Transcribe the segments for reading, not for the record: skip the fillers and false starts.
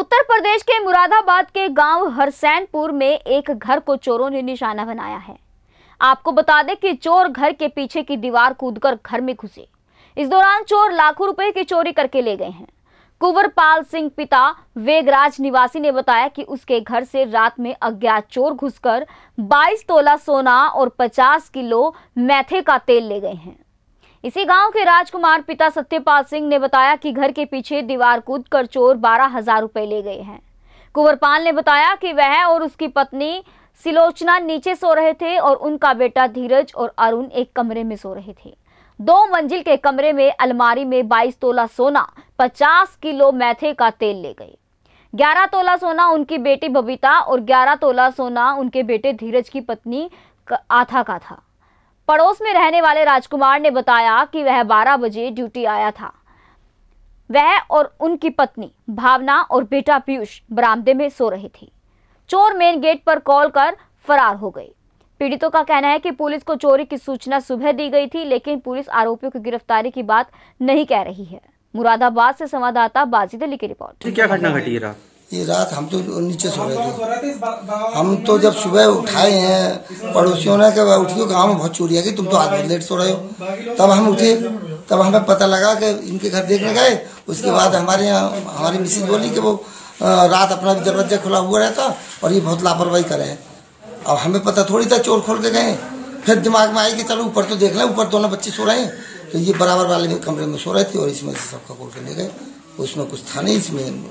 उत्तर प्रदेश के मुरादाबाद के गांव हरसैनपुर में एक घर को चोरों ने निशाना बनाया है। आपको बता दें कि चोर घर के पीछे की दीवार कूदकर घर में घुसे। इस दौरान चोर लाखों रुपए की चोरी करके ले गए हैं। कुंवर पाल सिंह पिता वेगराज निवासी ने बताया कि उसके घर से रात में अज्ञात चोर घुसकर 22 तोला सोना और 50 किलो मेथे का तेल ले गए हैं। इसी गांव के राजकुमार पिता सत्यपाल सिंह ने बताया कि घर के पीछे दीवार कूदकर चोर 12,000 रुपए ले गए हैं। कुंवर पाल ने बताया कि वह और उसकी पत्नी सिलोचना नीचे सो रहे थे और उनका बेटा धीरज और अरुण एक कमरे में सो रहे थे। 2 मंजिल के कमरे में अलमारी में 22 तोला सोना, 50 किलो मेथे का तेल ले गए। 11 तोला सोना उनकी बेटी बबीता और 11 तोला सोना उनके बेटे धीरज की पत्नी आथा का था। पड़ोस में रहने वाले राजकुमार ने बताया कि वह 12 बजे ड्यूटी आया था। वह और उनकी पत्नी भावना और बेटा पीयूष बरामदे में सो रहे थे। चोर मेन गेट पर कॉल कर फरार हो गए। पीड़ितों का कहना है कि पुलिस को चोरी की सूचना सुबह दी गई थी, लेकिन पुलिस आरोपियों की गिरफ्तारी की बात नहीं कह रही है। मुरादाबाद से संवाददाता बाजी की रिपोर्ट। क्या घटना घटी रात? ये रात हम तो नीचे सो रहे थे। हम तो जब सुबह उठाए हैं पड़ोसियों ने, उठियो गाँव में बहुत चोरी आ गई, तुम तो आज लेट सो रहे हो। तब हम उठे, तब हमें पता लगा कि इनके घर देखने गए। उसके बाद हमारे यहाँ हमारी मिसेज बोली कि वो रात अपना दरवाजा खुला हुआ रहता और ये बहुत लापरवाही करे हैं। अब हमें पता थोड़ी था, चोर खोल के गए। फिर दिमाग में आई कि चलो ऊपर तो देख लें, ऊपर दोनों बच्चे सो रहे हैं। तो ये बराबर वाले कमरे में सो रहे थे और इसमें से सबका खोल के ले गए। उसमें कुछ था नहीं, इसमें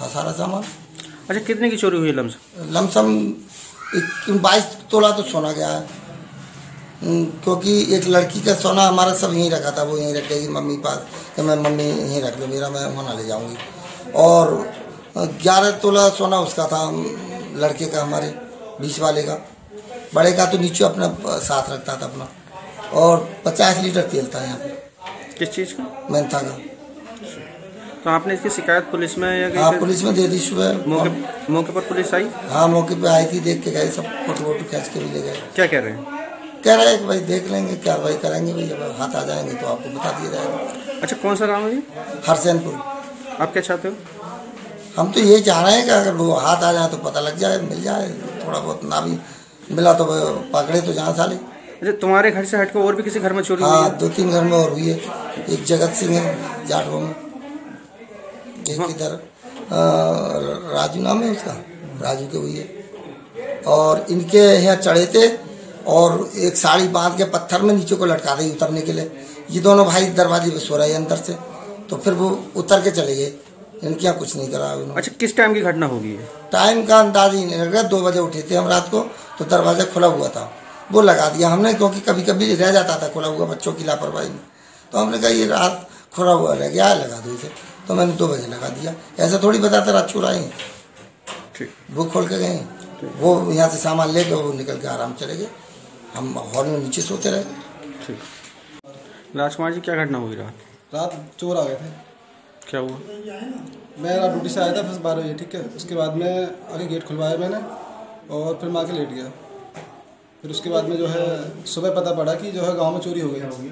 था सारा सामान। अच्छा, कितने की चोरी हुई लमसम? लमसम 22 तोला तो सोना गया है, क्योंकि एक लड़की का सोना हमारा सब यहीं रखा था। वो यहीं रखेगी मम्मी पास, तो मैं मम्मी यहीं रख लो मेरा, मैं वहाँ ले जाऊँगी। और 11 तोला सोना उसका था लड़के का, हमारे बीच वाले का। बड़े का तो नीचे अपना साथ रखता था अपना। और 50 लीटर तेल था यहाँ पे। किस चीज़ का? मेंथा का। तो आपने इसकी शिकायत पुलिस में या? हाँ, पुलिस में दे दी सुबह। मौके पर पुलिस आई? हाँ, मौके पे आई थी, देख के गए, सब फोटो वोटो खींच के भी ले गए। क्या कह रहे हैं? कह रहे हैं कि भाई देख लेंगे, कार्रवाई करेंगे, भाई जब हाथ आ जाएंगे तो आपको बता दिया जाएगा। अच्छा, कौन सा गाँव है ये? हरसैनपुर। आप क्या चाहते हो? हम तो ये चाह रहे हैं कि अगर वो हाथ आ जाए तो पता लग जाए, मिल जाए, थोड़ा बहुत ना भी मिला तो पकड़े तो जान साले। अच्छा, तुम्हारे घर से हटकर और भी किसी घर में चोरी? हाँ, 2-3 घर में और हुई है। एक जगत सिंह है जाडवा में, एक इधर राजू नाम है उसका, राजू के हुई है। और इनके यहाँ चढ़े थे और एक साड़ी बांध के पत्थर में नीचे को लटका दी उतरने के लिए। ये दोनों भाई दरवाजे पर सो रहे हैं अंदर से, तो फिर वो उतर के चले गए, इनके यहाँ कुछ नहीं करा उन्होंने। अच्छा, किस टाइम की घटना होगी? टाइम का अंदाज़ा ही नहीं लग रहा। 2 बजे उठे थे हम रात को, तो दरवाज़ा खुला हुआ था, वो लगा दिया हमने, क्योंकि कभी कभी रह जाता था खुला हुआ बच्चों की लापरवाही में। तो हमने कहा ये रात खुला हुआ रह गया, लगा दो इसे। तो मैंने 2 बजे लगा दिया। ऐसा थोड़ी बताता रात चुराए हैं। ठीक, वो खोल के गए, वो यहाँ से सामान ले गए, वो निकल के आराम चले गए। हम हॉल में नीचे सोते रहे। ठीक, राजकुमार जी, क्या घटना हुई रात? रात चोर आ गए थे। क्या हुआ? मैं रात ड्यूटी से आया था, बस 12 बजे, ठीक है। उसके बाद में आगे गेट खुलवाया मैंने और फिर मैं आके लेट गया। फिर उसके बाद में जो है सुबह पता पड़ा कि जो है गांव में चोरी हो गई।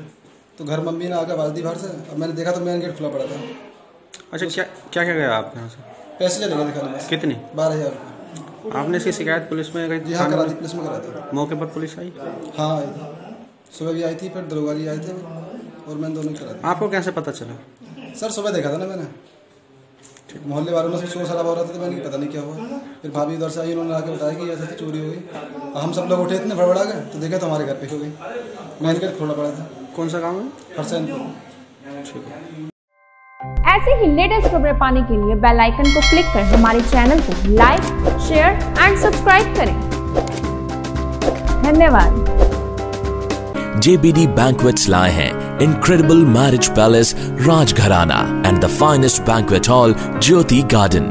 तो घर मम्मी ने आकर आवाज़ दी बाहर से। अब मैंने देखा तो मेन गेट खुला पड़ा था। अच्छा, क्या क्या क्या गया आपके यहाँ से? पैसे चले गए दिखाने। कितने? 12,000 रुपये। आपने इसकी शिकायत पुलिस में? जी हाँ, करा दी, पुलिस में करा दी। मौके पर पुलिस आई? हाँ, सुबह भी आई थी, फिर दरोगा जी आए थे और मैंने दोनों करा दिया। आपको कैसे पता चला? सर, सुबह देखा था ना मैंने। मोहल्ले वालों में सब शोर शराबा हो रहा था, तो मैंने पता नहीं क्या हुआ। फिर भाभी उधर से आई, उन्होंने आके बताया कि ऐसे चोरी हो गई। हम सब लोग उठे इतने बड़बड़ा गए, तो देखा तो हमारे घर पे हो गई। मैंने घर खोला पड़ा था। कौन सा गाँव है? हरसैनपुर। ऐसे ही लेटेस्ट खबरें पाने के लिए बेल आइकन को क्लिक कर हमारे चैनल को लाइक, शेयर एंड सब्सक्राइब करें। धन्यवाद। JBD Banquets लाए हैं Incredible Marriage Palace Rajgharana and the finest banquet hall Jyoti Garden.